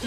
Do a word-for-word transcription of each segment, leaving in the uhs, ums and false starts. Do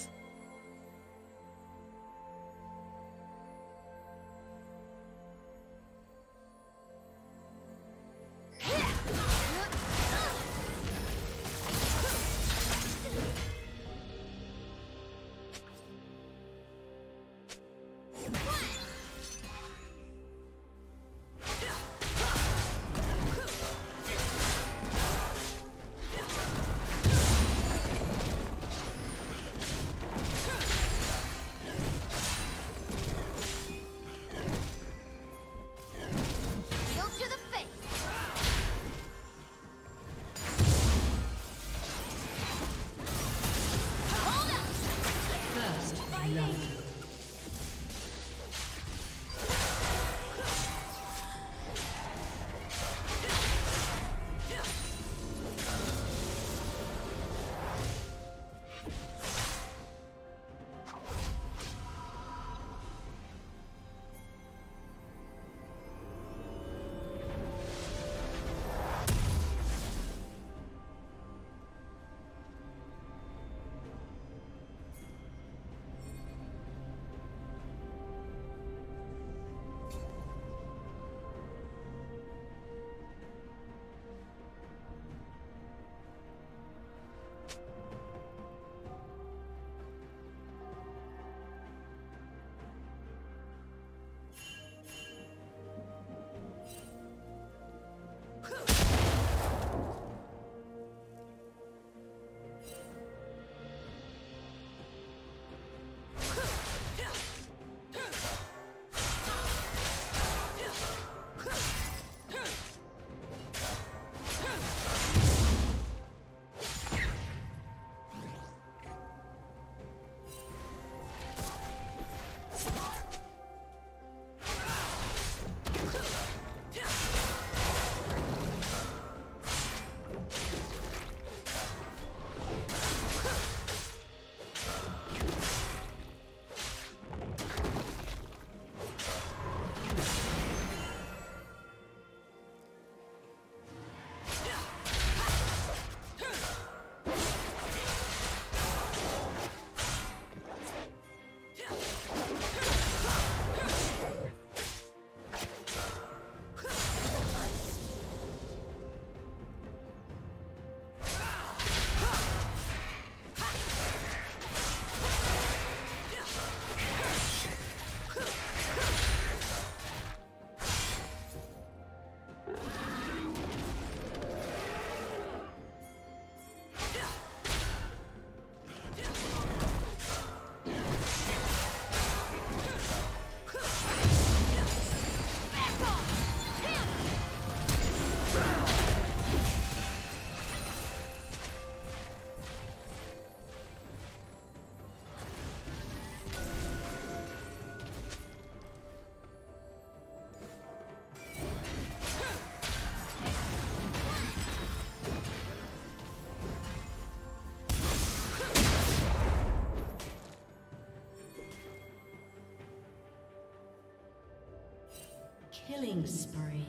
Killing spree.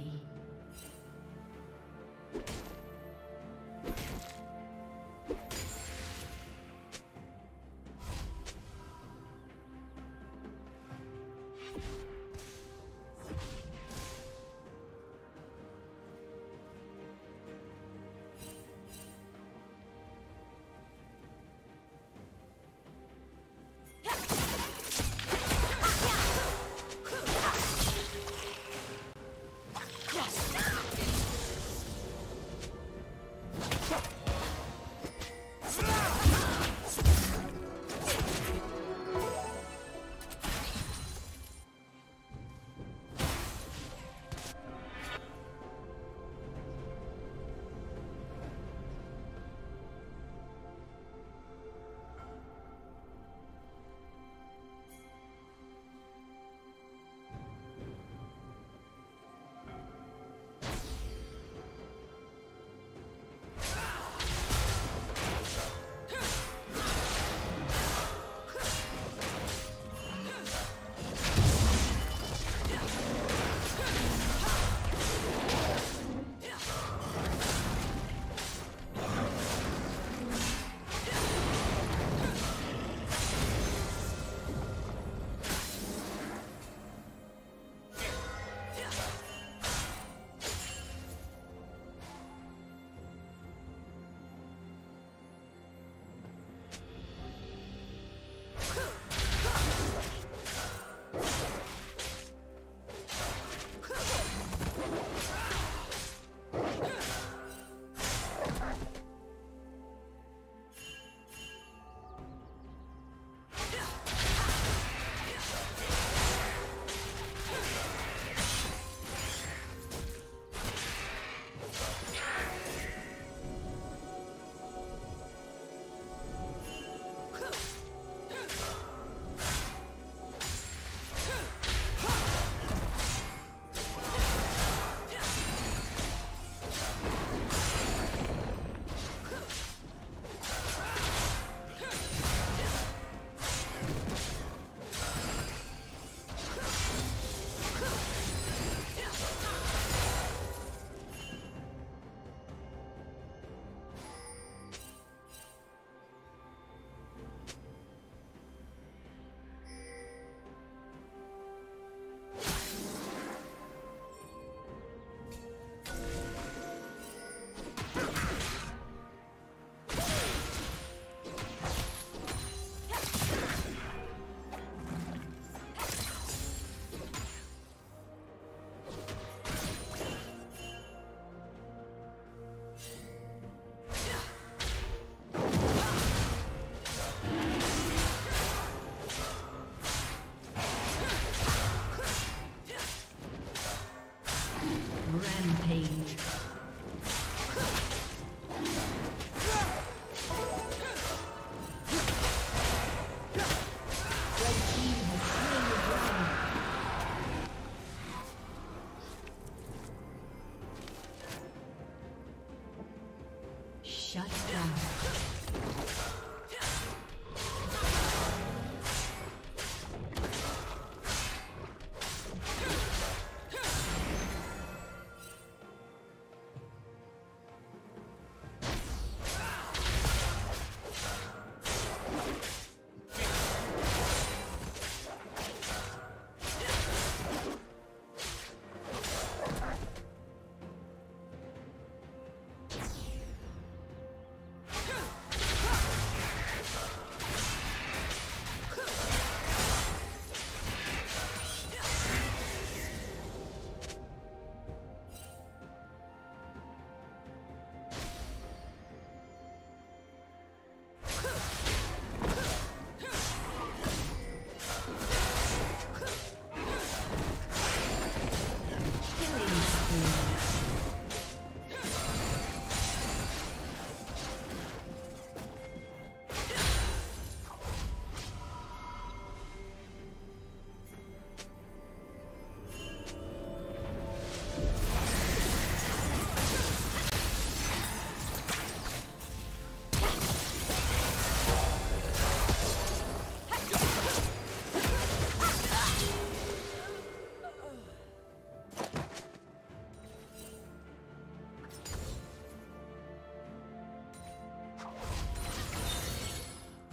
Shut down.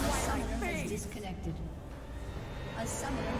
A summoner is disconnected. A summoner